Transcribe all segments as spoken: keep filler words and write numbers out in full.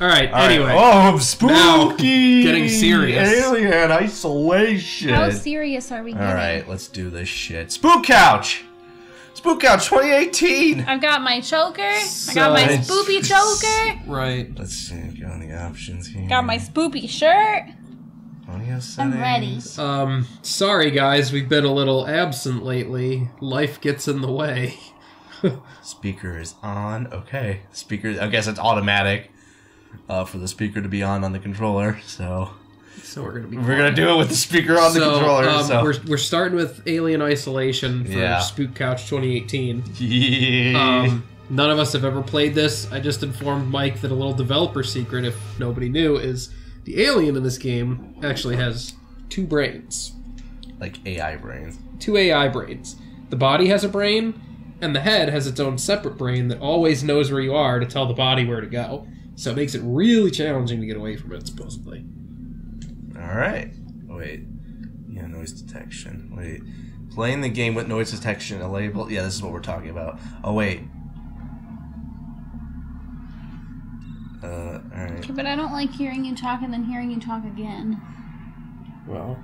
All right. All anyway. Right. Oh, spooky. Now, getting serious. Alien Isolation. How serious are we getting? All right, let's do this shit. Spook Couch. Spook Couch twenty eighteen. I've got my choker. So, I got my spoopy choker. Right. Let's see. Got any options here? Got my spoopy shirt. I'm ready. Um, sorry guys, we've been a little absent lately. Life gets in the way. Speaker is on. Okay. Speaker, I guess it's automatic uh, for the speaker to be on on the controller. So, so we're gonna be we're gonna do it with the speaker on so, the controller. Um, so we're we're starting with Alien Isolation for yeah. Spook Couch twenty eighteen. Yeah. Um, none of us have ever played this. I just informed Mike that a little developer secret, if nobody knew, is. The alien in this game actually has two brains. Like A I brains. Two A I brains. The body has a brain, and the head has its own separate brain that always knows where you are to tell the body where to go. So it makes it really challenging to get away from it, supposedly. Alright. Wait. Yeah, noise detection. Wait. Playing the game with noise detection, a label. Yeah, this is what we're talking about. Oh, wait. Uh, alright. Okay, but I don't like hearing you talk and then hearing you talk again. Well.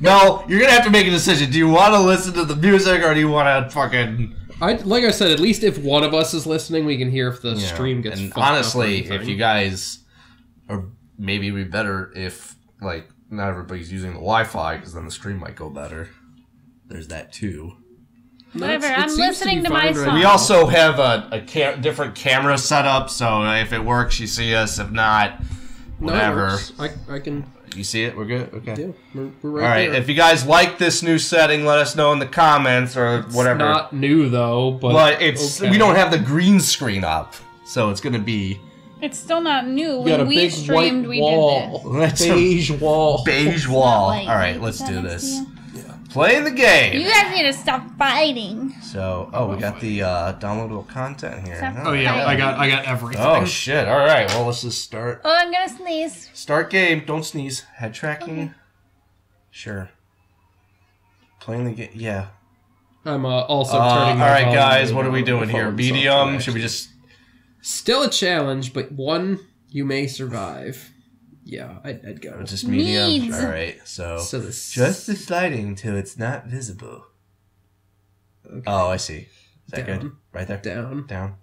Mel, you're gonna have to make a decision. Do you want to listen to the music or do you want to fucking... I, like I said, at least if one of us is listening, we can hear if the yeah. stream gets and fucked honestly, up if you guys... Or maybe it would be better if, like, not everybody's using the Wi-Fi, because then the stream might go better. There's that, too. Whatever, no, I'm listening to, to my song. We also have a, a cam different camera set up, so if it works, you see us. If not, whatever. No, I, I can. You see it? We're good? Okay. Yeah, we're, we're right All right, there. If you guys like this new setting, let us know in the comments or it's whatever. It's not new, though, but... But it's, okay. we don't have the green screen up, so it's going to be... It's still not new. When we big streamed, we wall. did this. Beige wall. Beige wall. All right, let's do this. Play the game. You guys need to stop fighting. So, oh, we got the uh, downloadable content here. Stop oh yeah, fighting. I got, I got everything. Oh shit! All right, well let's just start. Oh, I'm gonna sneeze. Start game. Don't sneeze. Head tracking. Okay. Sure. Playing the game. Yeah. I'm uh, also uh, turning. All right, guys, what are we doing here? Medium. Should we just? Still a challenge, but one you may survive. Yeah, I'd, I'd go. Just medium. Needs. All right, so, so this... just the sliding till it's not visible. Okay. Oh, I see. Is that down. good? Right there. Down. Down.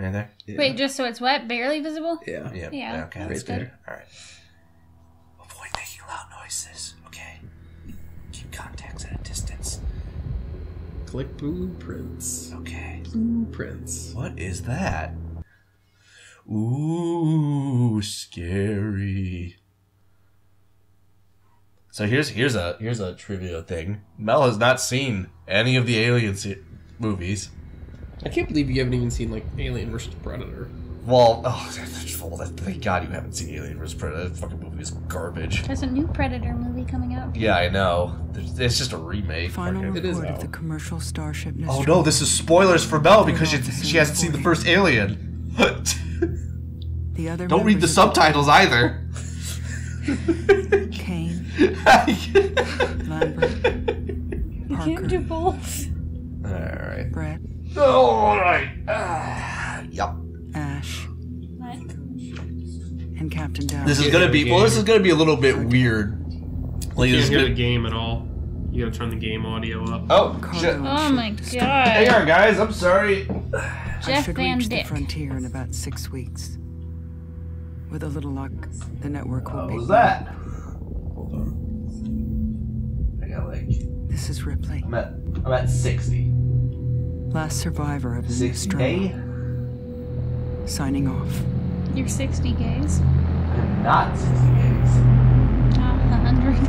Right there. Yeah. Wait, just so it's wet, barely visible. Yeah. Yeah. yeah. Okay, that's good. good. All right. Avoid making loud noises. Okay. Keep contacts at a distance. Click blueprints. Okay. Blueprints. What is that? Ooh, scary. So here's here's a here's a trivia thing. Mel has not seen any of the Alien movies. I can't believe you haven't even seen like Alien versus. Predator. Well, oh, thank God you haven't seen Alien versus. Predator. That fucking movie is garbage. There's a new Predator movie coming out. Yeah, I know. There's, it's just a remake. Final report it is of the commercial starship. Nostromo. Oh no, this is spoilers for Mel because she, she hasn't seen the first Alien. The other Don't read the subtitles either. Kane. Lambert. You can't do both. Alright. Brett. Alright. Uh, yep. Ash. What? And Captain Dow. This is gonna be well this is gonna be a little bit weird. Like, you can't get a game at all. You gotta turn the game audio up. Oh, shit. Oh my god. Hang on, guys. I'm sorry. Jeff I should Van reach Dick. the frontier in about six weeks. With a little luck, the network will what be... What was that? Hold on. I got like... This is Ripley. I'm at, I'm at sixty. Last survivor of the Nostromo. Signing off. You're sixty gays? I'm not sixty gays. I'm one hundred.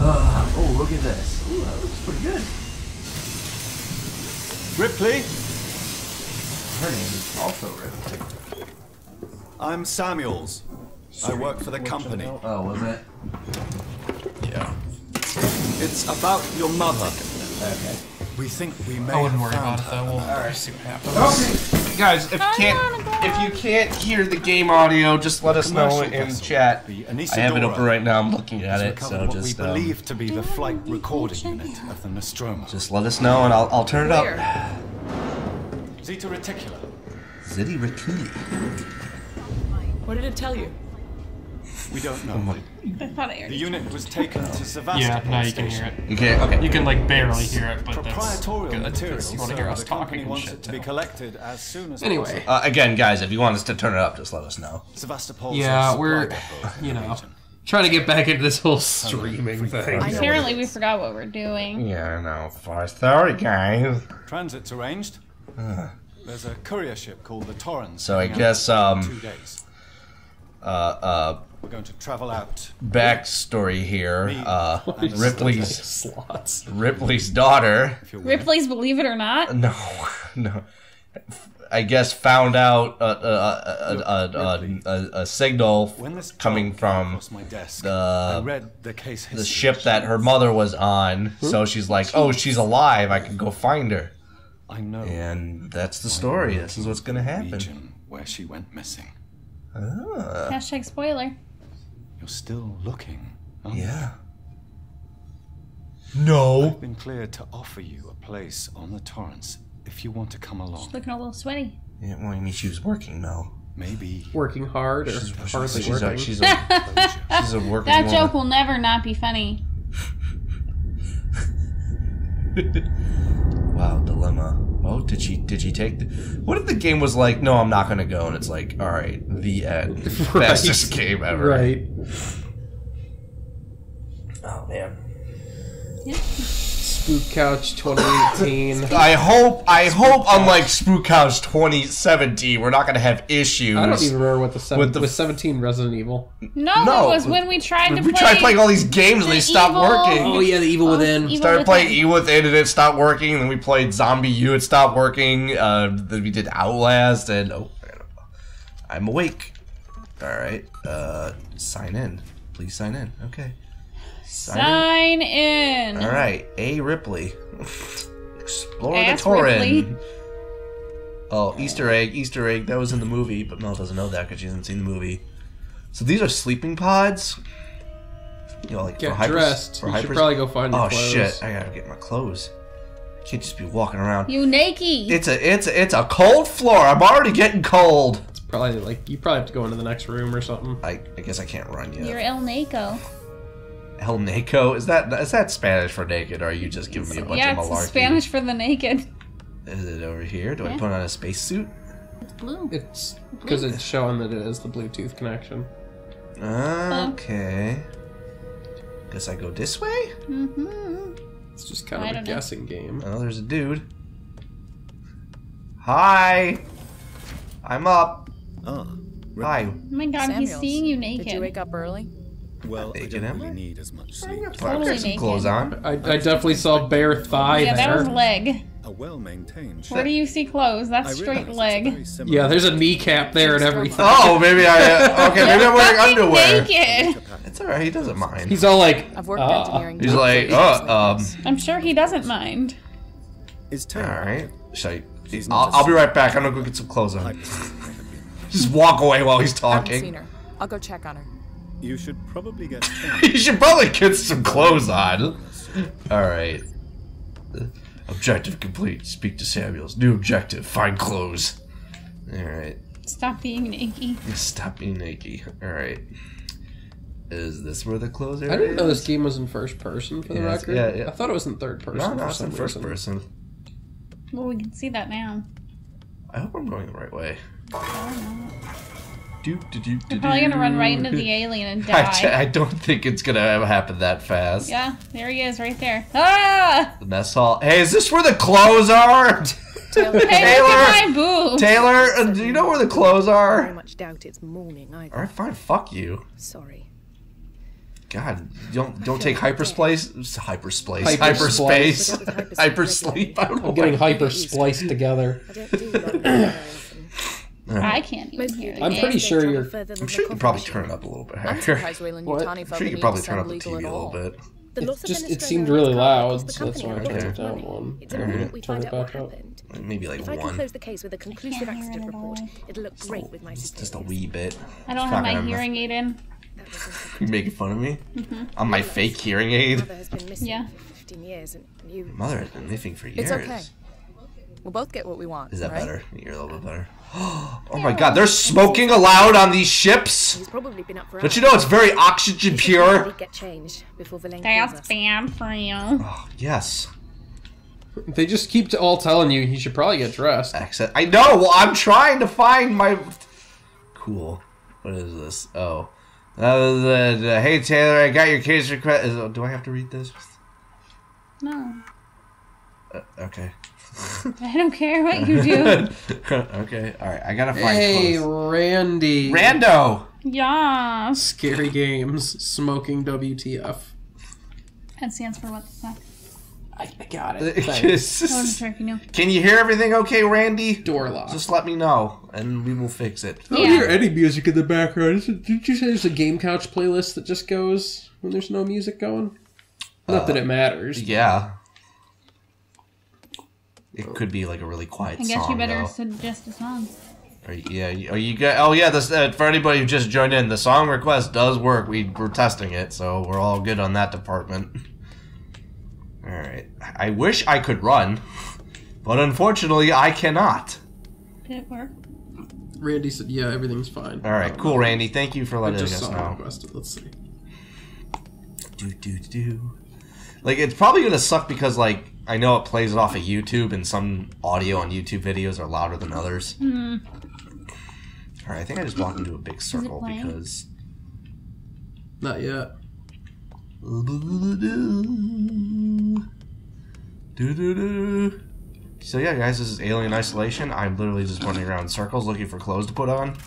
Uh, oh, look at this. Ooh, that looks pretty good. Ripley? Her name is also Ripley. I'm Samuels. Sorry, I work for the company. Channel? Oh, was it? Yeah. It's about your mother. Okay. We think we may I wouldn't have worry about it, though. We'll right. see what happens. Okay. Guys, if you can't... If you can't hear the game audio, just let us know in chat. I have it open right now. I'm looking at it, so just. Um, believed to be the flight recording unit of the Nostromo. Just let us know, and I'll I'll turn it up. Zeta Reticuli. Zeta Reticuli. What did it tell you? We don't know. The unit was taken to Sevastopol Station. Yeah, now you can hear it. You can, okay. You can like barely hear it, but that's good. Material, you want to hear us talking and shit. To be collected as soon as anyway, uh, again, guys, if you want us to turn it up, just let us know. Yeah, we're, you know, trying to get back into this whole streaming thing. Apparently, we forgot what we're doing. Yeah, I know. Far sorry, guys. Transit's arranged. Uh. There's a courier ship called the Torrens. So I guess um. Two days. Uh uh. We're going to travel out. Backstory here. Uh, Ripley's slots. Ripley's daughter. Ripley's, believe it or not. No, no. I guess found out a a a a, a, a signal coming from the the ship that her mother was on. So she's like, oh, she's alive. I can go find her. I know. And that's the story. This is what's going to happen. Where she went missing. Ah. Hashtag spoiler. You're still looking, aren't you? Yeah. No. I've been cleared to offer you a place on the Torrens if you want to come along. She's looking a little sweaty. Yeah, well, I mean, she was working, though. Maybe. Working hard, or she's, hardly she's working. A, she's, a, she's a working That woman. Joke will never not be funny. Wow, dilemma. Oh, did she? Did she take? The, what if the game was like, no, I'm not gonna go, and it's like, all right, the end, right. Bestest game ever. Right. Oh man. Yep. Spook Couch twenty eighteen. I hope. I Spook hope, Couch. Unlike Spook Couch twenty seventeen, we're not gonna have issues. I don't even remember what the seven, with the with seventeen Resident Evil. No, no, it was when we tried when to. We play tried playing all these games the and they stopped working. Oh yeah, the Evil oh, Within. Evil Started Within. playing Evil Within and it stopped working. Then we played Zombie U, it stopped working. Uh, then we did Outlast and oh, I'm awake. All right, uh, sign in. Please sign in. Okay. Sign in. in. All right, A. Ripley. Explore Ask the Torrens. Oh, Easter egg, Easter egg. That was in the movie, but Mel doesn't know that because she hasn't seen the movie. So these are sleeping pods. You know, like get for dressed. We should probably go find your oh, clothes. Oh shit! I gotta get my clothes. I can't just be walking around. You naked. It's a, it's a, it's a cold floor. I'm already getting cold. It's probably like you probably have to go into the next room or something. I, I guess I can't run yet. You're El Naco. El Naco? Is that is that Spanish for naked, or are you just giving me a bunch yeah, of malarkey? Yeah, it's Spanish for the naked. Is it over here? Do yeah. I put on a spacesuit? It's blue. It's because it's showing that it is the Bluetooth connection. Okay. Uh, Guess I go this way? Mm-hmm. It's just kind of I a guessing know. game. Oh, there's a dude. Hi! I'm up. Oh. Hi. Oh my god, Samuels, he's seeing you naked. Did you wake up early? Well, I didn't really need as much sleep. I've got some clothes on. I, I definitely saw bare thigh yeah, there. Yeah, that was leg. A well-maintained shirt. Where do you see clothes? That's straight leg. Yeah, there's a kneecap there and everything. Oh, maybe I... Okay, maybe I'm wearing underwear. Naked. It's alright, he doesn't mind. He's all like, I've worked uh, engineering. He's like, uh, um... I'm sure he doesn't mind. Alright. I'll, I'll be right back. I'm gonna go get some clothes on. Just walk away while he's talking. I haven't seen her. I'll go check on her. You should probably get. You should probably get some clothes on. All right. Objective complete. Speak to Samuels. New objective: find clothes. All right. Stop being naked. Stop being naked. All right. Is this where the clothes are? I didn't know this game was in first person for the yes, record. Yeah, yeah. I thought it was in third person. No, no, it's in first person. Well, we can see that now. I hope I'm going the right way. I don't know. You're probably gonna run right into the alien and die. I, I don't think it's gonna happen that fast. Yeah, there he is, right there. Ah! The mess hall. Hey, is this where the clothes are? Taylor, hey, look at my boobs. Taylor, do you know where the clothes are? I very much doubt it's morning either. All right, fine. Fuck you. Sorry. God, don't don't take hypersplice. Hypersplice. Hyperspace. Hypersleep. I'm getting hyperspliced together. I don't do that. I can't even hear the I'm game. pretty sure you're... I'm sure you could probably turn it up a little bit higher. I'm sure you could probably turn up the T V a little bit. It just, it seemed really loud, so that's why I turned it down one. Turn it back up. Maybe like if one. If I can close the case with a conclusive accident report, it'll look great with my system. Just a wee bit. I don't have my hearing aid in. You making fun of me? Mm-hmm. On my fake hearing aid? Mother has been missing yeah. for fifteen years and you... Mother has been missing for years. It's okay. We'll both get what we want, Is that right? better? You're a little bit better. Oh my god, they're smoking allowed on these ships? He's probably been up for Don't you know it's very oxygen pure? Get changed before the That's bad for you. Oh, yes. They just keep all telling you you should probably get dressed. Accent. I know! Well, I'm trying to find my... Cool. What is this? Oh. Uh, the, the, hey, Taylor, I got your case request. Is, do I have to read this? No. Uh, okay. I don't care what you do. Okay, alright, I gotta find Hey, clothes. Randy. Rando! Yeah. Scary Games, smoking W T F. That stands for what the fuck? I got it. Just, can you hear everything okay, Randy? Door lock. Just let me know, and we will fix it. I don't yeah. hear any music in the background. Did you say there's a Game Couch playlist that just goes when there's no music going? Uh, Not that it matters. Yeah. It could be like a really quiet song, I guess song, you better though. suggest a song. Are you, yeah. Are you guys, oh, yeah. This, uh, for anybody who just joined in, the song request does work. We were testing it, so we're all good on that department. Alright. I wish I could run, but unfortunately I cannot. Did it work? Randy said, yeah, everything's fine. Alright, cool, know. Randy. Thank you for letting us know. Requested. Let's see. Do, do, do. Like, it's probably going to suck because, like, I know it plays it off of YouTube, and some audio on YouTube videos are louder than others. Mm. Alright, I think I just walked into a big circle because... Not yet. So yeah, guys, this is Alien Isolation. I'm literally just running around in circles looking for clothes to put on.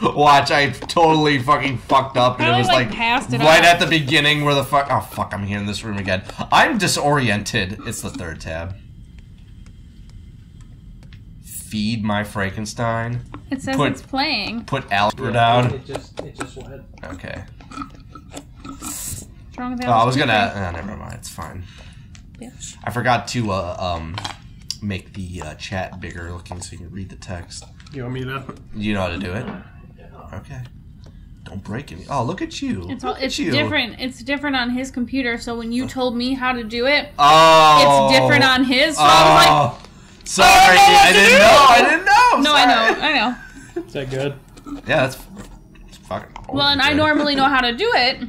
Watch, I totally fucking fucked up, and it was like, like it right off. at the beginning where the fuck. Oh fuck, I'm here in this room again. I'm disoriented. It's the third tab. Feed my Frankenstein. It says put, it's playing. Put Albert yeah, down. It just, it just went. Okay. What's wrong with that? Oh, I was gonna. Oh, never mind. It's fine. Bitch. I forgot to uh, um make the uh, chat bigger looking so you can read the text. You want me to? You know how to do it. Okay. Don't break any. Oh, look at you. It's, look it's at you. different. It's different on his computer. So when you told me how to do it, oh, it's different on his. So oh. I was like. Sorry, I didn't know. I didn't know. No, sorry. I know. I know. Is that good? Yeah, that's, that's fucking. Well, and good. I normally know how to do it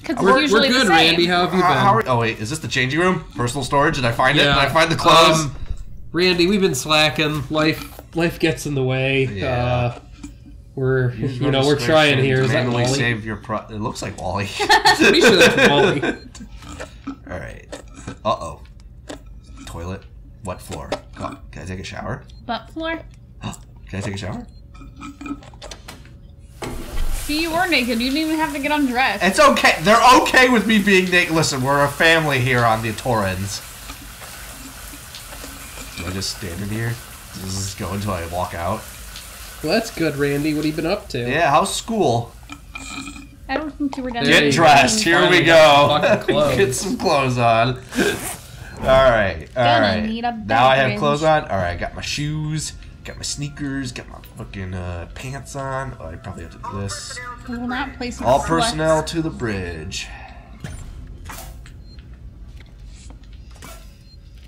because oh, it's usually we're good, the same. Randy, how have you been? Uh, how are, oh wait, is this the changing room? Personal storage? Did I find yeah. it? Did I find the clothes? Um, Randy, we've been slacking. Life, life gets in the way. Yeah. Uh, we're, you, you know, we're trying here. Is that Wally? Save your pro it looks like Wally. Pretty sure that's Wally. All right. Uh oh. Toilet. What floor? Oh, can I take a shower? Butt floor. Oh, can I take a shower? See, you were naked. You didn't even have to get undressed. It's okay. They're okay with me being naked. Listen, we're a family here on the Torrens. Do I just stand in here? Just go until I walk out? Well, that's good, Randy. What have you been up to? Yeah, how's school? I don't think you were done. Get dressed. Here we go. Get some clothes on. Alright, alright. Now I have clothes on. Alright, I got my shoes, got my sneakers, got my fucking uh, pants on. Oh, I probably have to do this. We will not place all personnel to the bridge.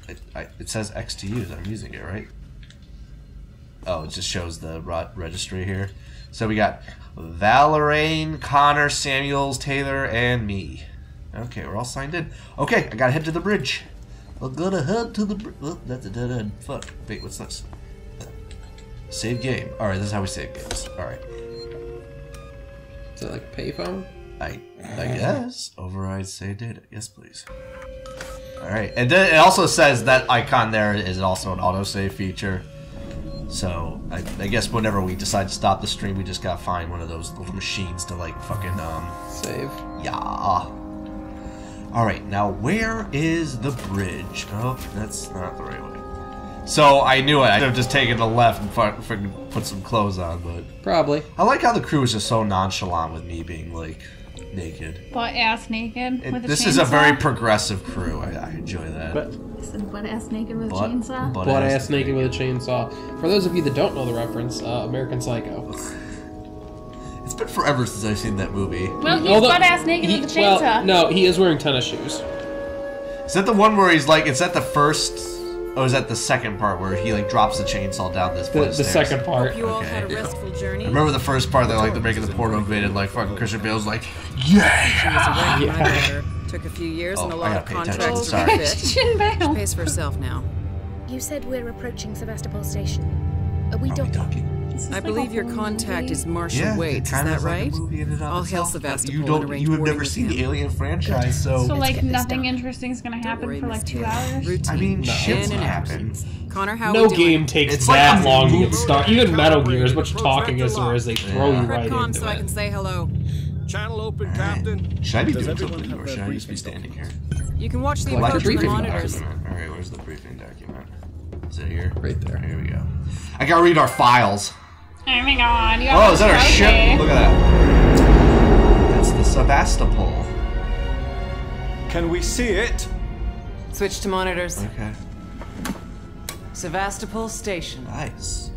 It, I, it says X to use. I'm using it, right? Oh, it just shows the registry here. So we got Valoraine, Connor, Samuels, Taylor, and me. Okay, we're all signed in. Okay, I gotta head to the bridge. We're gonna head to the bridge. Oh, that's a dead end. Fuck. Wait, what's this? Save game. Alright, this is how we save games. Alright. Is that like a payphone? I I guess. Override save data. Yes, please. Alright. And then it also says that icon there is also an autosave feature. So, I, I guess whenever we decide to stop the stream, we just gotta find one of those little machines to like fucking, um... save. Yeah. Alright, now where is the bridge? Oh, that's not the right way. So, I knew it. I could have just taken the left and fucking put some clothes on, but... Probably. I like how the crew is just so nonchalant with me being, like, naked. Butt-ass naked. It, with a this chainsaw. Is a very progressive crew. I, I enjoy that. But He said butt-ass naked with butt, a chainsaw? Butt-ass butt naked, naked with a chainsaw. For those of you that don't know the reference, uh, American Psycho. It's been forever since I've seen that movie. Well, he's Although, butt-ass naked he, with a chainsaw. Well, no, he is wearing tennis shoes. Is that the one where he's like, is that the first... Oh, is that the second part where he like drops the chainsaw down this flight of stairs? The second part. You all okay. had a restful journey. I remember the first part that like the making the porno vid and like fucking Christian Bale's like, yeah. She was a yeah. Took a few years oh, and a lot of contracts to refit. Christian Bale. She pays for herself now. You said we're approaching Sevastopol Station. Are we, Are we docking? I like believe your contact movie? Is Marshall yeah, Waits, is that right? Like I'll hail Sevastopol you don't, and You have never seen the Alien franchise, so... So, like, nothing interesting's gonna happen for, like, two Taylor. Hours? Routine. I mean, no. shit's gonna happen. Connor, how no game takes it's that like long to get stuck. Even Metal Gear, as much talking as there is, they throw you right into so it. I can say hello. Channel open, Captain. Should I be doing something, or should I just be standing here? You can watch the approaching monitors. Alright, where's the briefing document? Is it here? Right there. Here we go. I gotta read our files. Oh my god, you got oh, is that our ship? Day. Look at that. That's the Sevastopol. Can we see it? Switch to monitors. Okay. Sevastopol Station. Nice.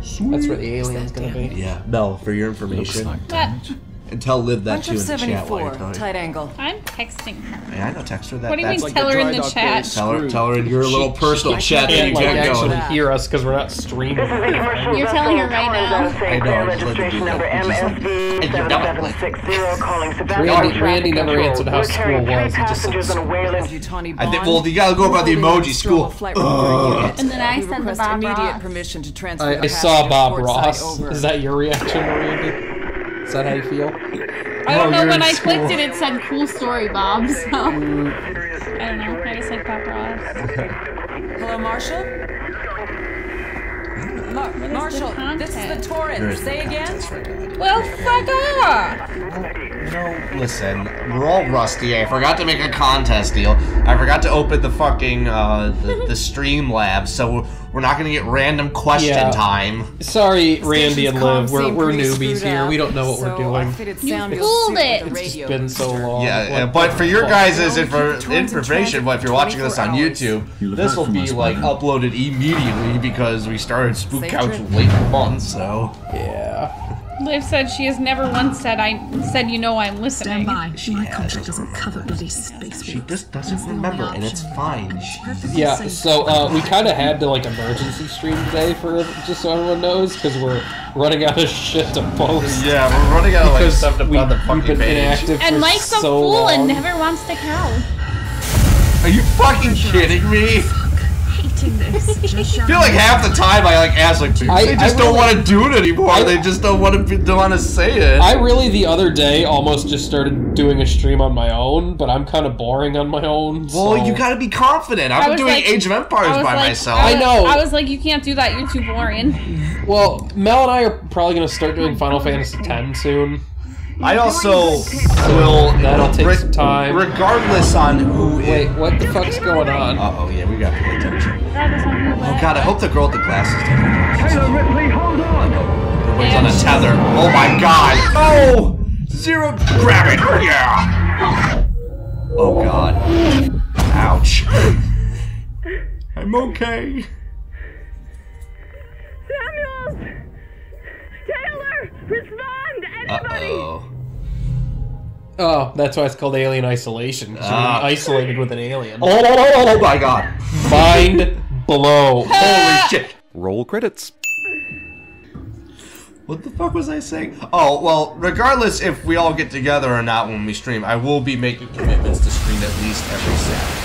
Sweet. That's where the alien's gonna be. Yeah. Mel, for your information. What? And tell Liv that too in the chat while you're telling. Tight angle. I'm texting her. Yeah, I know, text her that. What do you mean, like tell her in the chat? Tell her, tell her in your she, little personal she chat that you can't actually hear us because we're not streaming. This is a commercial. You're telling her right now. I know. Registration number M S V seven seven six zero calling Sevastopol. Randy never answered how school was. Passengers on a Wayland. I think. Well, you gotta go about the emoji school. And then I sent the Bob immediate permission to transfer. I saw Bob Ross. Is that your reaction, Randy? Is that how you feel? I don't oh, know, when I school. clicked it, it said cool story, Bob, so... Mm. I don't know, I just like Pop Ross. Hello, Marshall? Mar Marshall, this is the Torrens. Say again? Right well, fuck off! No, listen, we're all rusty. I forgot to make a contest deal. I forgot to open the fucking, uh, the, the stream lab, so... We're not gonna get random question yeah. time. Sorry, Randy and Liv, we're, we're newbies here. We don't know what so we're doing. You fooled it! It's just been so long. Yeah, yeah but for your guys' information, well, if you're watching this on YouTube, this will be like uploaded immediately because we started Spook Couch late in the month, so. Yeah. Liv said she has never once said, I said, you know, I'm listening. Stand by. She My contract doesn't cover bloody space. She just doesn't remember, and it's fine. Yeah, so uh, we kind of had to, like, a emergency stream today for just so everyone knows because we're running out of shit to post. Yeah, we're running out of like, stuff to we, the fucking page. And Mike's a so fool long. and never wants to count. Are you fucking kidding me? I feel like half the time I like ask like people, I, they just I don't really, want to do it anymore. I, they just don't want to be, don't want to say it. I really the other day almost just started doing a stream on my own, but I'm kind of boring on my own. Well, so. You got to be confident. I've been doing like, Age of Empires by like, myself. I, I know. I was like, you can't do that. You're too boring. Well, Mel and I are probably gonna start doing Final Fantasy ten soon. I also will. That'll take some time. Regardless on who. Wait, what the fuck's going on? Uh oh, yeah, we got to pay attention. Oh god, I hope the girl with the glasses doesn't. Taylor Ripley, hold on. Everyone's on a tether. Oh my god. Oh, zero gravity. Yeah. Oh god. Ouch. I'm okay. Samuels. Taylor, respond, everybody! Uh-oh. Oh, that's why it's called Alien Isolation. Because uh, you're isolated with an alien. Oh, oh, oh, oh my god. Mind blow. Holy shit. Roll credits. What the fuck was I saying? Oh, well, regardless if we all get together or not when we stream, I will be making commitments to stream at least every Saturday.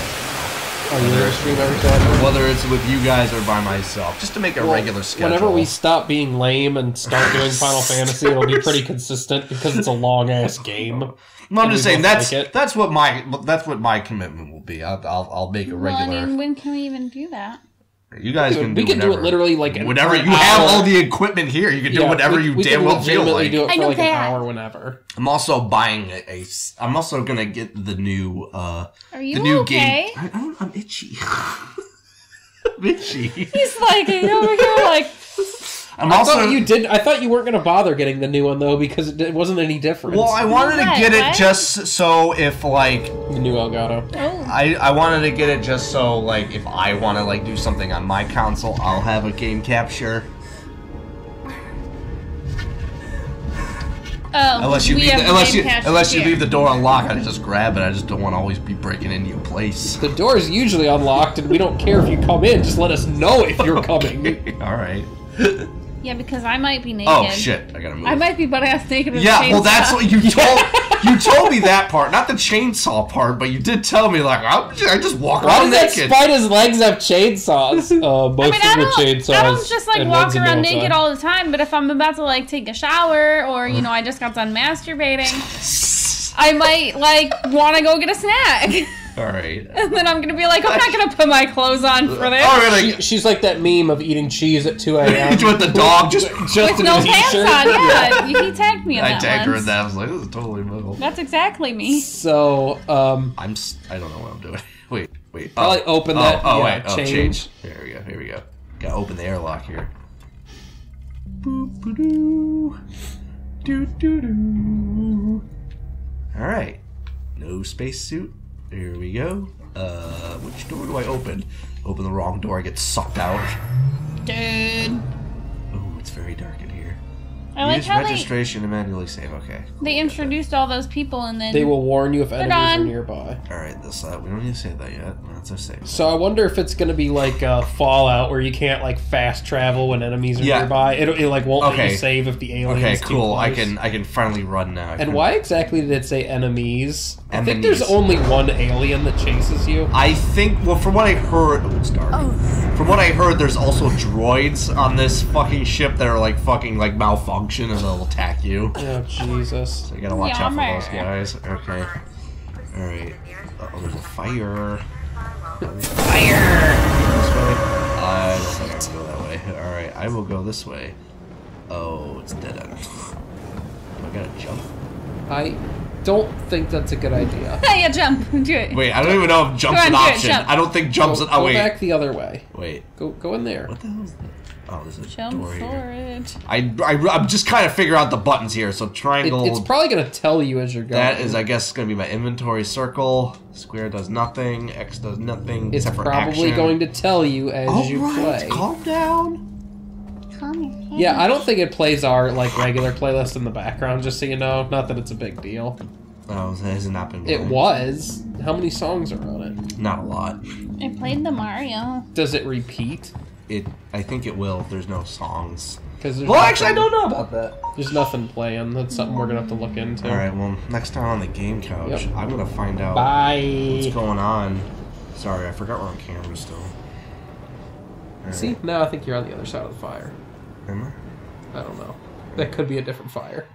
Are you going to stream every Saturday? Whether it's with you guys or by myself, just to make a well, regular schedule. Whenever we stop being lame and start doing Final Fantasy, it'll be pretty consistent because it's a long ass game. Well, I'm just saying that's like that's what my that's what my commitment will be. I'll I'll, I'll make a regular. Well, I mean, when can we even do that? You guys can do, can do we whatever. We can do it literally like whenever you hour. have all the equipment here. You can do yeah, whatever we, you we damn well feel like. Do it for I know like that. An hour whenever. I'm also buying a, a. I'm also gonna get the new. uh Are you the new okay? Game. I, I don't, I'm itchy. I'm itchy. He's like over here like. I'm I also thought you did. I thought you weren't going to bother getting the new one though because it, it wasn't any different. Well, I wanted no, to get what? it just so if like the new Elgato. Oh. I I wanted to get it just so like if I want to like do something on my console, I'll have a game capture. Oh, unless you, leave the, unless, you unless you leave the door unlocked, I just grab it. I just don't want to always be breaking into your place. The door is usually unlocked, and we don't care if you come in. Just let us know if you're coming. Okay. All right. Yeah, because I might be naked. Oh shit! I gotta move. I might be butt-ass naked with yeah, a chainsaw. Yeah, well, that's what you told. You told me that part, not the chainsaw part, but you did tell me like I'm just, I just walk Why around naked. Why does that spider's legs have chainsaws? Uh, most I mean, of them are chainsaws. I don't just like walk around naked all the time, but if I'm about to like take a shower or you know I just got done masturbating, I might like want to go get a snack. All right. And then I'm gonna be like, I'm not gonna put my clothes on for this. Oh, really? she, she's like that meme of eating cheese at two A M with the dog just just with no pants on. Yeah, you, he tagged me. In I that tagged once. her in that. I was like, this is totally metal. That's exactly me. So, um, I'm I don't know what I'm doing. Wait, wait. Oh, probably open oh, that. Oh, yeah, wait. Oh, change. change. Here we go. Here we go. Gotta open the airlock here. Boop, ba, doo. Doo, doo, doo. All right. No spacesuit. Here we go. Uh, which door do I open? Open the wrong door, I get sucked out. Dude. Oh, it's very dark in here. I like Use how registration they, to manually save. Okay. Cool. They introduced all those people and then they will warn you if enemies on. are nearby. All right, this uh, we don't need to say that yet. That's our save. So I wonder if it's gonna be like uh, Fallout, where you can't like fast travel when enemies are yeah. nearby. It, it like won't okay. let you save if the aliens. Okay, cool. I can I can finally run now. I and why exactly did it say enemies? enemies? I think there's only one alien that chases you. I think. Well, from what I heard, oh, it's dark. Oh. From what I heard, there's also droids on this fucking ship that are like fucking like malfunctioning. Function and they'll attack you. Oh Jesus! So you gotta watch yeah, out for right. those guys. Okay. All right. Uh oh, there's a fire. Fire! I don't think I can go that way. All right, I will go this way. Oh, it's dead end. Do I gotta jump? I don't think that's a good idea. Hey, yeah, jump. Do it. Wait, I don't even know if jump's an option. It, jump. I don't think jumps. Go, an, oh go wait. Go back the other way. Wait. Go go in there. What the hell is that? Oh, there's a Jump door here. I, I, I'm just kind of figuring out the buttons here, so triangle... It, it's probably going to tell you as you're going. That is, I guess, going to be my inventory circle. Square does nothing. X does nothing. It's probably action. going to tell you as All you right, play. Calm down. Calm down. Yeah, I don't think it plays our like regular playlist in the background, just so you know. Not that it's a big deal. Oh, it has not been playing. It was. How many songs are on it? Not a lot. I played the Mario. Does it repeat? It, I think it will. There's no songs. There's well, nothing, actually, I don't know about that. There's nothing playing. That's something we're gonna have to look into. All right. Well, next time on the Game Couch, yep. I'm gonna find out Bye. what's going on. Sorry, I forgot we're on camera still. Right. See, now I think you're on the other side of the fire. Am I? I don't know. That could be a different fire.